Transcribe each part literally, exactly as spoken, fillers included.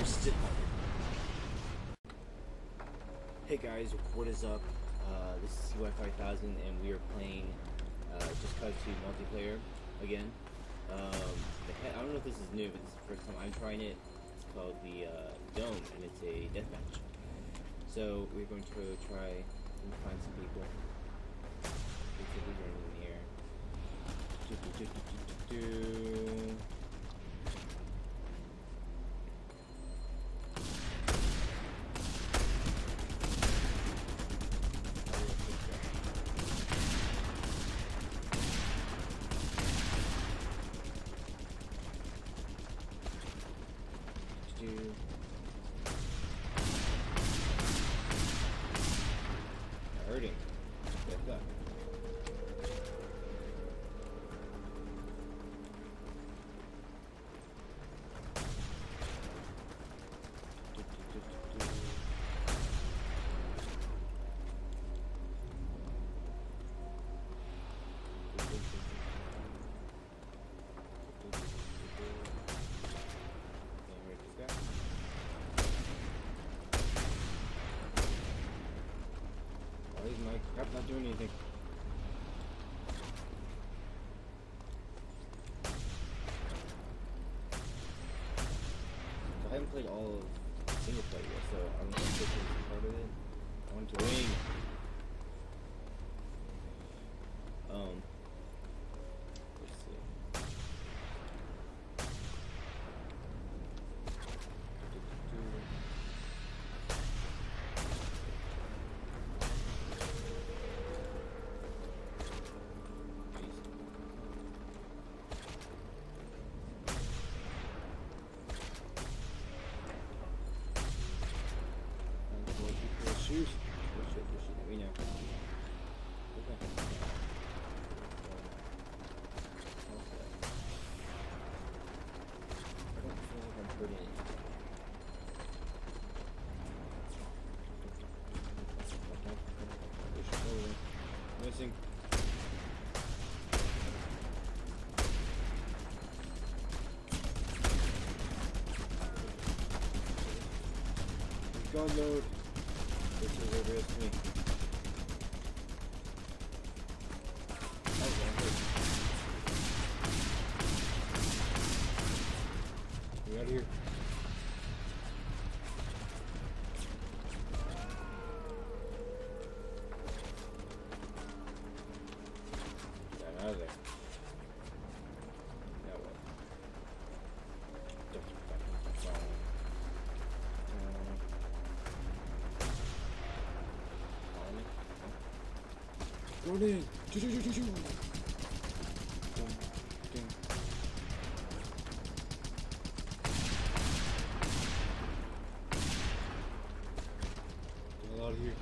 was sitting up here. Hey guys, what is up? Uh, this is C Y five thousand and we are playing uh, Just Cause two Multiplayer again. Um, I don't know if this is new, but this is the first time I'm trying it. It's called the uh, Dome, and it's a deathmatch. So we're going to try and find some people. Let's see if we're in here. Do, do, do, do, do, do. Hurting. Back up. My crap not doing anything. So I haven't played all of single player yet, so I'm not sure if it's part of it. I want to win. Um, let's see. Shoot. Oh shit, oh shit, we know. Okay. I don't feel like I'm hurting anything. Oh, missing. Gun load. This is over here to me. That was awkward. Get out of here. Get out of there. Now what? Don't fucking fall. Go in! Choo choo choo choo choo! Ding, ding. Get out of here.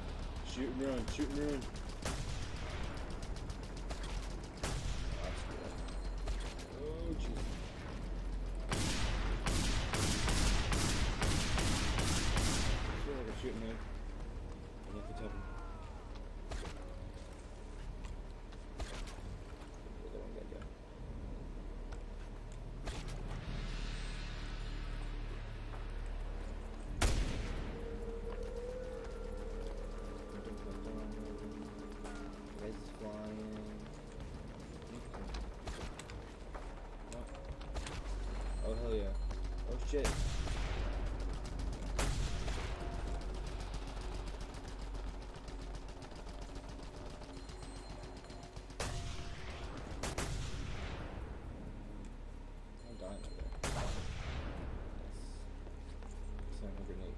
Shoot and run, shoot and run. Oh, Jesus. I feel like I'm shooting there. I don't know if it's happening. Oh hell yeah. Oh shit. I'm dying over there. Nice. Send a grenade.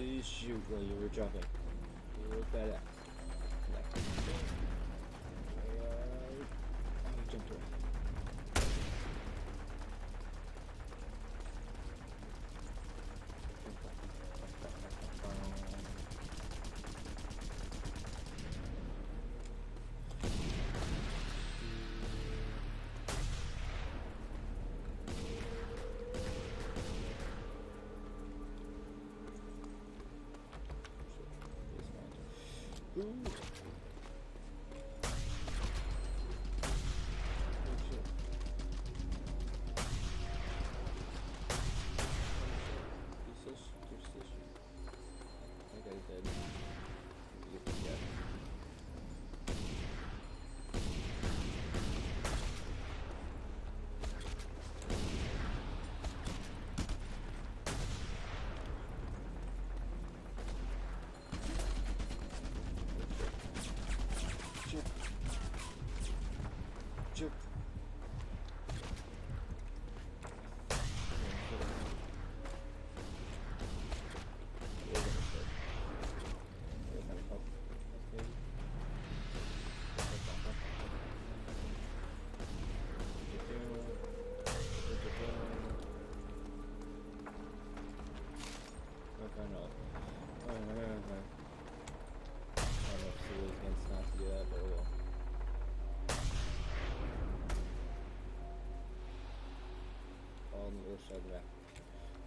Holy shoot, bro, you were dropping. You were badass. I jumped away. Ooh. I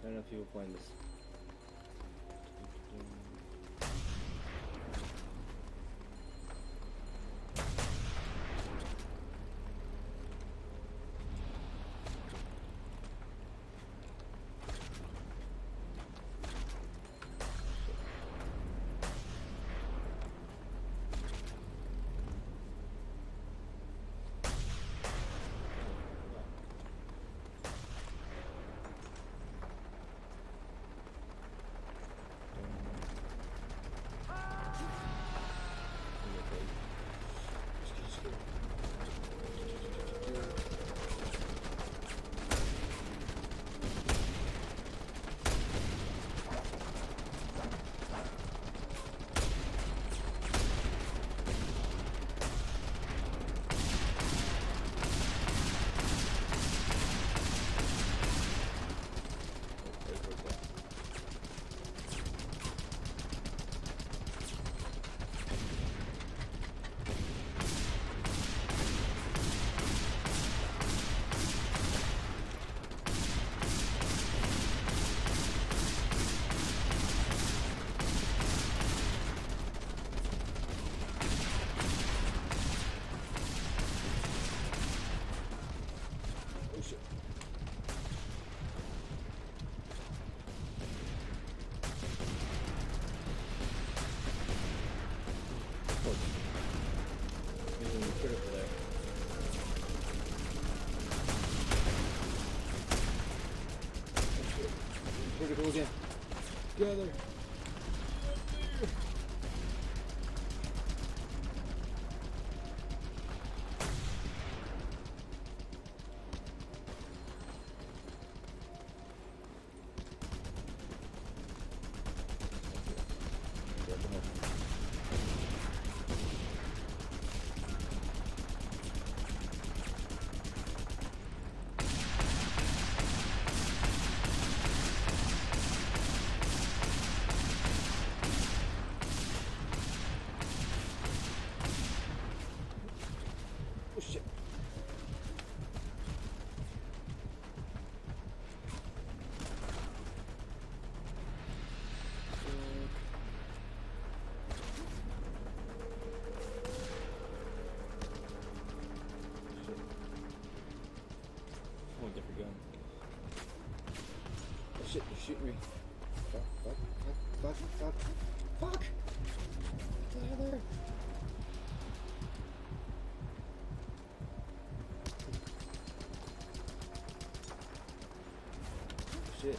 don't know if you were playing this. Again. Together. Shoot me. Fuck, fuck, fuck, fuck, fuck, fuck! Get out of there! Shit.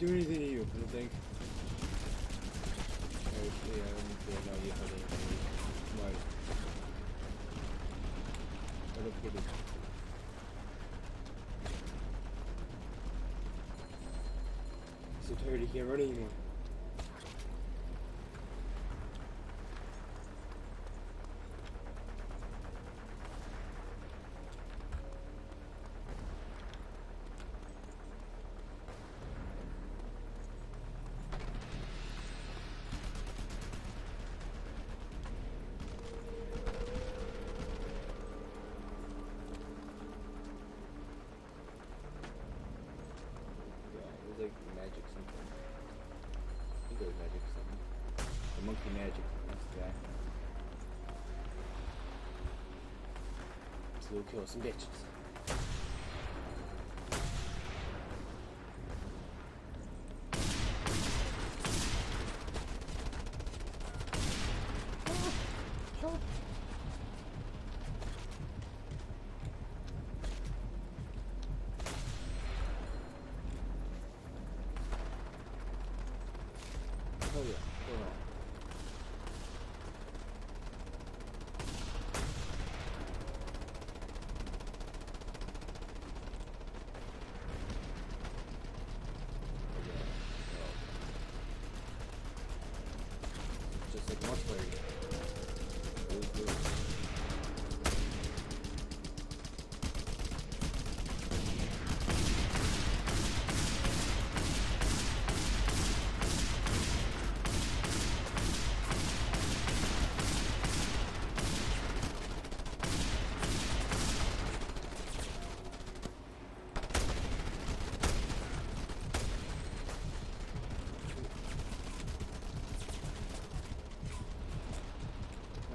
do anything to you, I don't think. Oh, yeah, I don't think I know you how to like. I don't get it. I'm so tired I can't run anymore. We'll kill some bitches. Oh, sure. Oh yeah.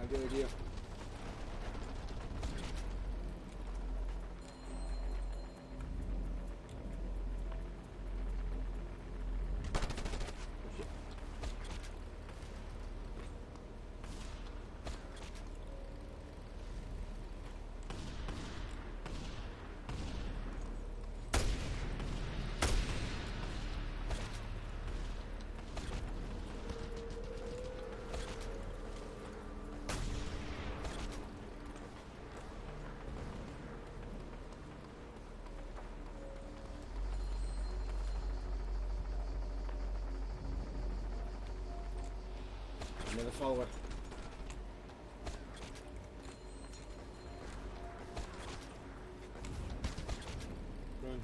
Good idea. Another follower. Run.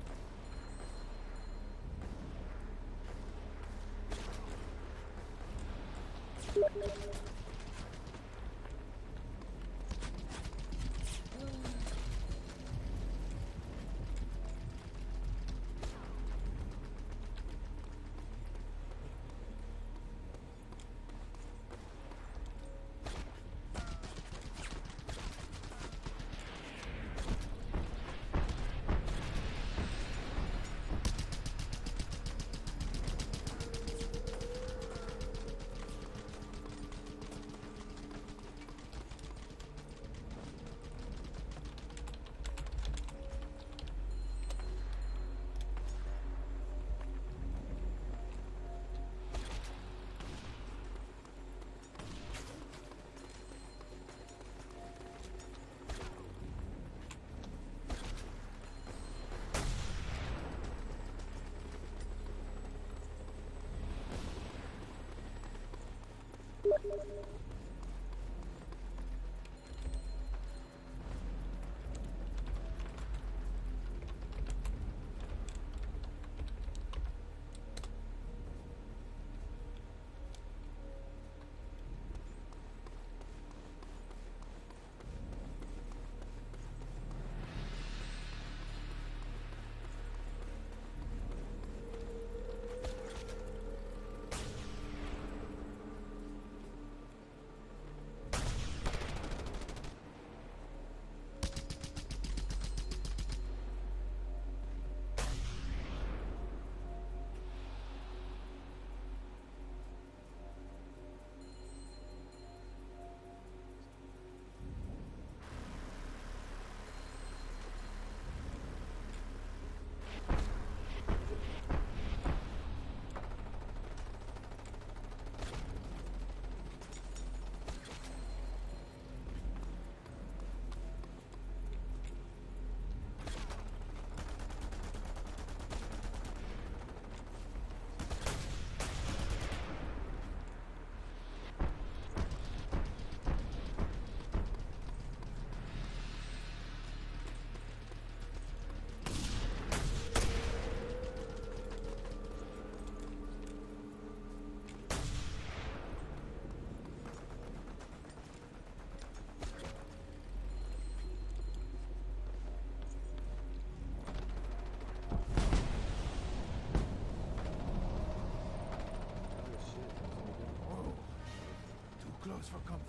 goes for comfort.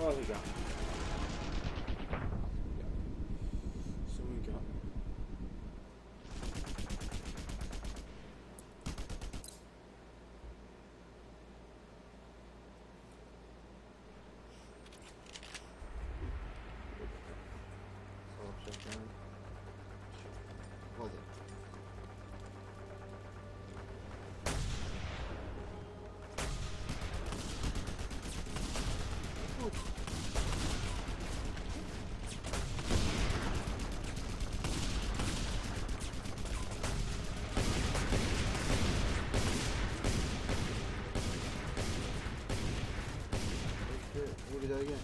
What we got? Yeah. So we got. So check down. Hold it. We'll do that again.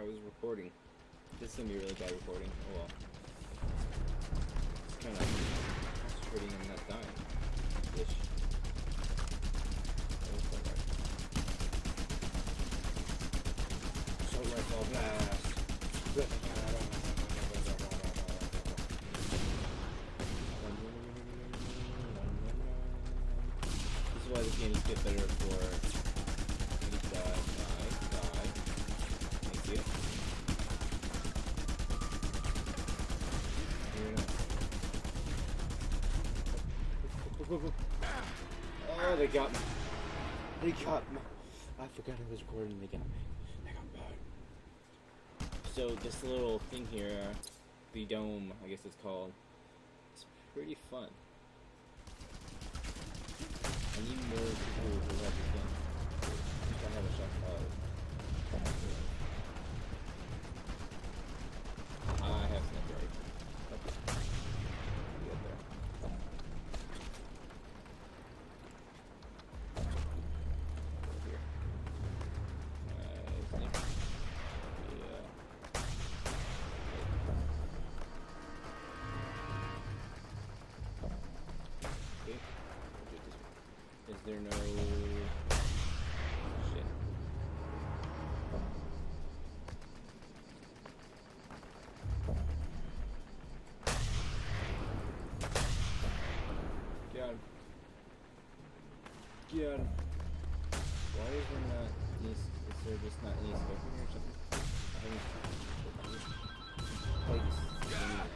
I was recording. This is gonna be really bad recording. Oh well. It's kind of recording and not dying. Ish. So rifle blast. Why the games get better for die, die, die. Thank you. Here we go. Oh, they got me. They got me. I forgot I was recording. They got me. They got me. So this little thing here, the Dome, I guess it's called. It's pretty fun. I need more people who have this game. I think I have a shot. Oh. I have sniper rifle. Okay. Get there. Over here. Uh, sniper. Yeah. Okay. Is there no shit? Get him. Get him. Why is there not any, is there just not any stuff in here or something? I think it's like